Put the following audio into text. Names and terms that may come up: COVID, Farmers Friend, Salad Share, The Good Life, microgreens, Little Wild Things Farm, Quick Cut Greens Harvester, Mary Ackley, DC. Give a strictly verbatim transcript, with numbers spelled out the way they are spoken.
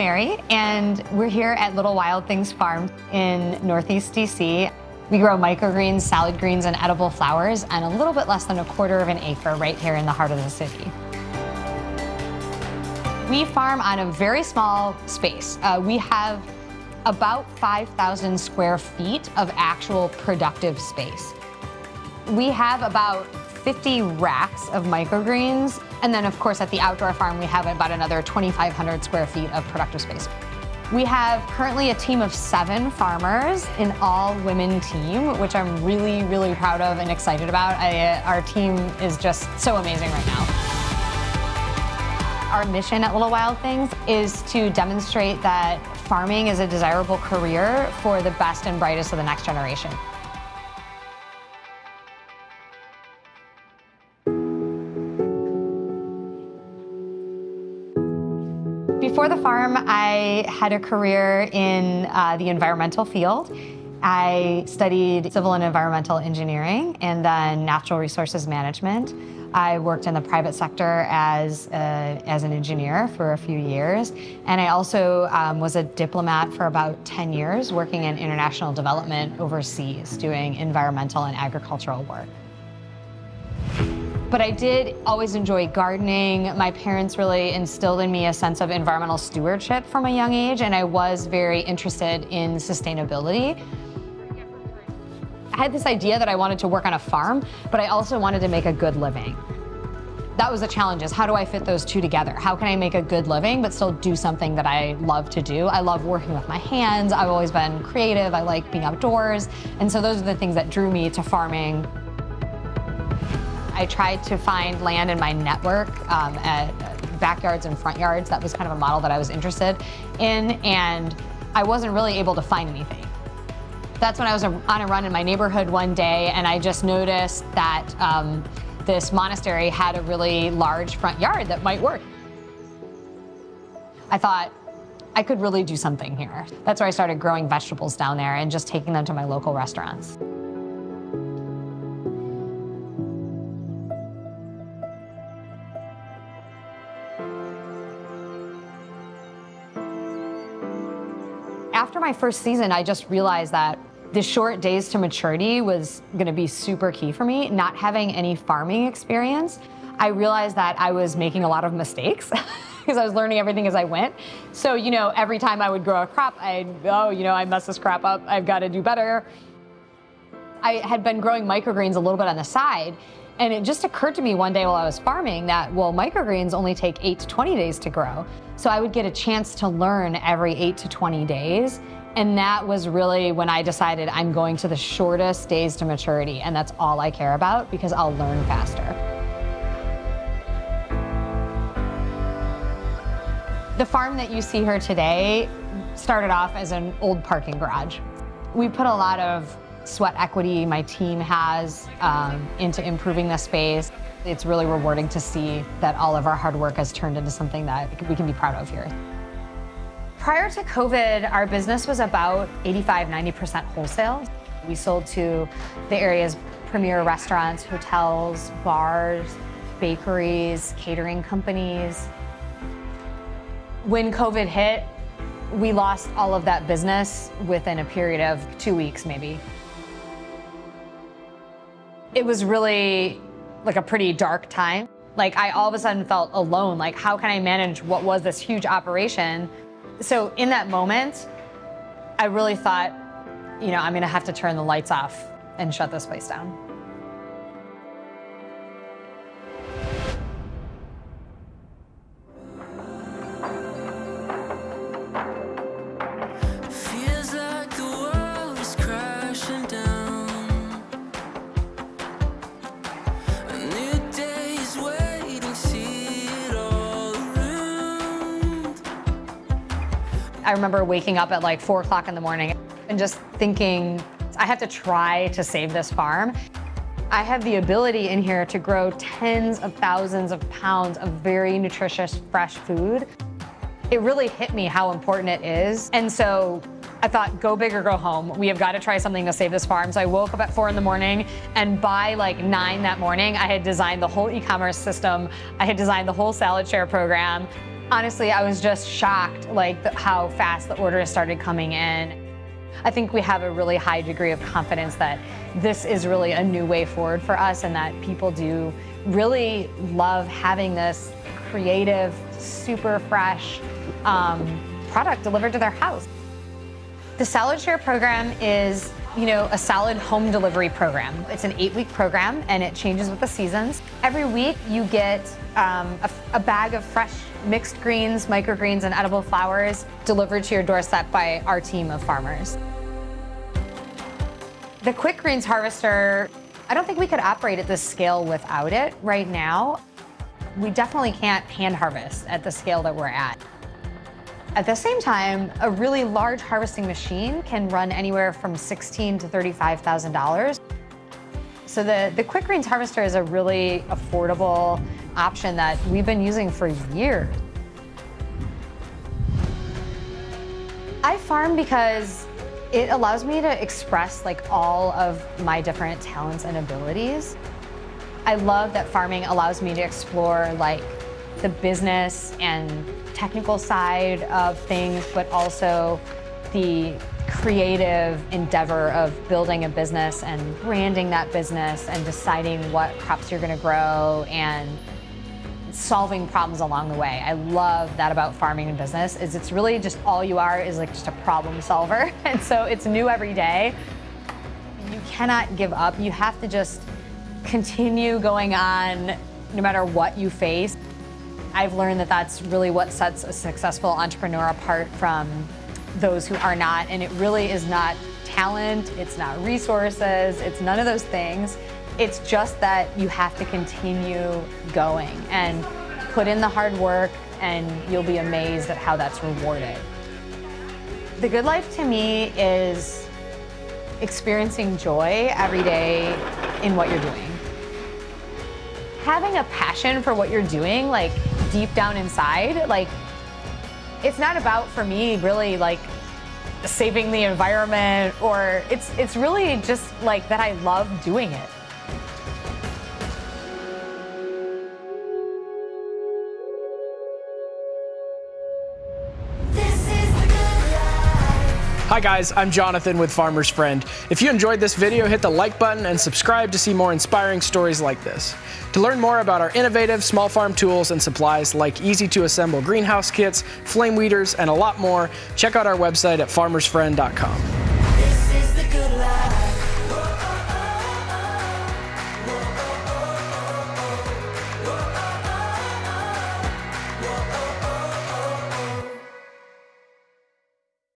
Mary, and we're here at Little Wild Things Farm in Northeast D C. We grow microgreens, salad greens, and edible flowers on a little bit less than a quarter of an acre right here in the heart of the city. We farm on a very small space. Uh, we have about five thousand square feet of actual productive space. We have about fifty racks of microgreens, and then of course at the outdoor farm we have about another twenty-five hundred square feet of productive space. We have currently a team of seven farmers, an all-women team, which I'm really, really proud of and excited about. I, our team is just so amazing right now. Our mission at Little Wild Things is to demonstrate that farming is a desirable career for the best and brightest of the next generation. Before the farm, I had a career in uh, the environmental field. I studied civil and environmental engineering and then natural resources management. I worked in the private sector as, a, as an engineer for a few years, and I also um, was a diplomat for about ten years, working in international development overseas, doing environmental and agricultural work. But I did always enjoy gardening. My parents really instilled in me a sense of environmental stewardship from a young age, and I was very interested in sustainability. I had this idea that I wanted to work on a farm, but I also wanted to make a good living. That was the challenge, is how do I fit those two together? How can I make a good living but still do something that I love to do? I love working with my hands. I've always been creative. I like being outdoors. And so those are the things that drew me to farming. I tried to find land in my network um, at backyards and front yards. That was kind of a model that I was interested in, and I wasn't really able to find anything. That's when I was on a run in my neighborhood one day, and I just noticed that um, this monastery had a really large front yard that might work. I thought, I could really do something here. That's where I started growing vegetables down there and just taking them to my local restaurants. After my first season, I just realized that the short days to maturity was gonna be super key for me. Not having any farming experience, I realized that I was making a lot of mistakes because I was learning everything as I went. So, you know, every time I would grow a crop, I'd, oh, you know, I messed this crop up, I've gotta do better. I had been growing microgreens a little bit on the side, and it just occurred to me one day while I was farming that, well, microgreens only take eight to twenty days to grow. So I would get a chance to learn every eight to twenty days. And that was really when I decided I'm going to the shortest days to maturity, and that's all I care about because I'll learn faster. The farm that you see here today started off as an old parking garage. We put a lot of sweat equity my team has um, into improving the space. It's really rewarding to see that all of our hard work has turned into something that we can be proud of here. Prior to COVID, our business was about eighty-five, ninety percent wholesale. We sold to the area's premier restaurants, hotels, bars, bakeries, catering companies. When COVID hit, we lost all of that business within a period of two weeks, maybe. It was really like a pretty dark time. Like, I all of a sudden felt alone. Like, how can I manage what was this huge operation? So in that moment, I really thought, you know, I'm gonna have to turn the lights off and shut this place down. Feels like the world is crashing down. A new day is waiting, see it all around. I remember waking up at like four o'clock in the morning and just thinking, I have to try to save this farm. I have the ability in here to grow tens of thousands of pounds of very nutritious, fresh food. It really hit me how important it is. And so I thought, go big or go home. We have got to try something to save this farm. So I woke up at four in the morning, and by like nine that morning, I had designed the whole e-commerce system. I had designed the whole Salad Share program. Honestly, I was just shocked like how fast the orders started coming in. I think we have a really high degree of confidence that this is really a new way forward for us and that people do really love having this creative, super fresh um, product delivered to their house. The Salad Share program is, you know, a salad home delivery program. It's an eight-week program and it changes with the seasons. Every week you get um, a, a bag of fresh mixed greens, microgreens, and edible flowers delivered to your doorstep by our team of farmers. The Quick Greens Harvester, I don't think we could operate at this scale without it right now. We definitely can't hand harvest at the scale that we're at. At the same time, a really large harvesting machine can run anywhere from sixteen thousand dollars to thirty-five thousand dollars. So the, the Quick Greens Harvester is a really affordable option that we've been using for years. I farm because it allows me to express like all of my different talents and abilities. I love that farming allows me to explore like the business and technical side of things, but also the creative endeavor of building a business and branding that business and deciding what crops you're going to grow and solving problems along the way. I love that about farming and business is it's really just all you are is like just a problem solver. And so it's new every day. You cannot give up. You have to just continue going on no matter what you face. I've learned that that's really what sets a successful entrepreneur apart from those who are not, and it really is not talent, it's not resources, it's none of those things. It's just that you have to continue going and put in the hard work, and you'll be amazed at how that's rewarded. The good life to me is experiencing joy every day in what you're doing. Having a passion for what you're doing, like deep down inside, like it's not about, for me, really like saving the environment, or it's, it's really just like that I love doing it. Hi guys, I'm Jonathan with Farmers Friend. If you enjoyed this video, hit the like button and subscribe to see more inspiring stories like this. To learn more about our innovative small farm tools and supplies like easy to assemble greenhouse kits, flame weeders, and a lot more, check out our website at farmers friend dot com.